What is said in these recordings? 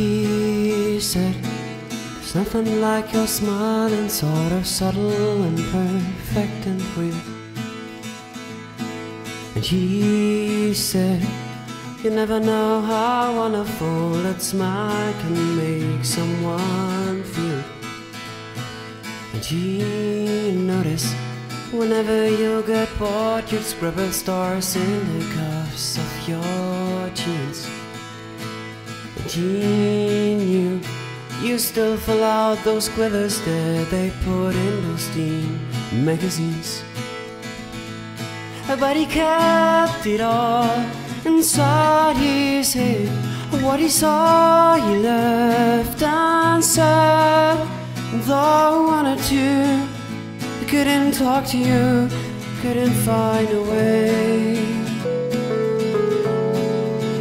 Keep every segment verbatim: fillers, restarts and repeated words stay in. he said, "There's nothing like your smiling, sort of subtle and perfect and weird." And he said, "You never know how wonderful that smile can make someone feel." And he noticed, whenever you get bored, you scribble stars in the cuffs of your jeans. And he knew you still fill out those quivers that they put in those teen magazines. But he kept it all inside his head. What he saw he left unsaid. Though he wanted to, he couldn't talk to you, couldn't find a way.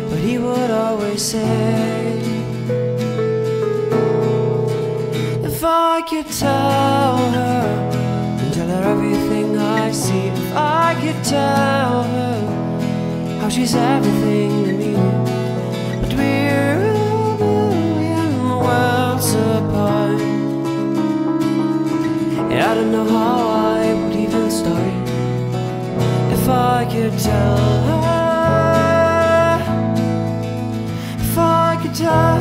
But he would always say, "If I could tell her, tell her everything I see. If I could tell her how she's everything to me. But we're a million worlds apart. And I don't know how I would even start. If I could tell her, her."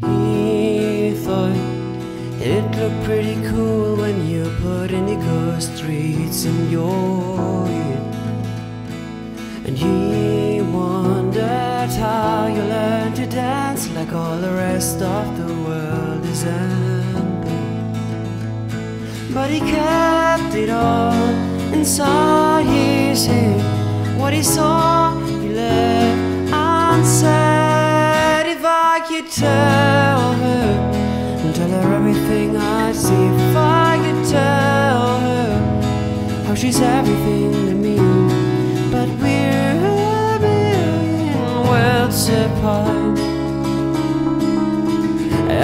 He thought it looked pretty cool when you put indigo streets in your ear. And he wondered how you learned to dance like all the rest of the world is empty. But he kept it all inside his head. What he saw, he left unsaid. If I could tell her, tell her everything I see. If I could tell her how she's everything to me. But we're a million worlds apart.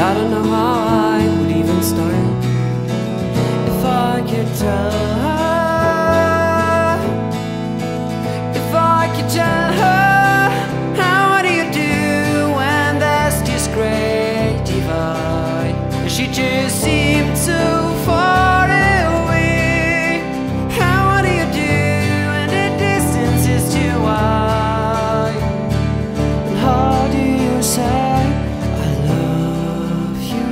I don't know how I would even start. If I could tell her, how do you do when there's this great divide? She just seemed so far away. How do you do when the distance is too wide? And how do you say I love you?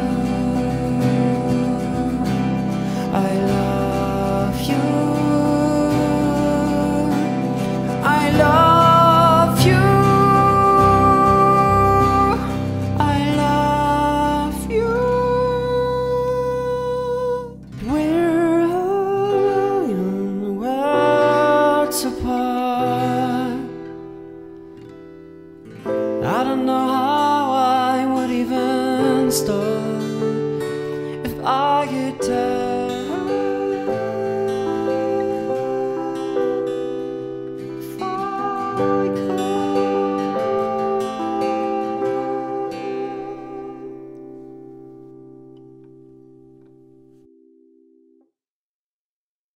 I love you. I love you. I don't know how I would even start. If I could tell her, if I could.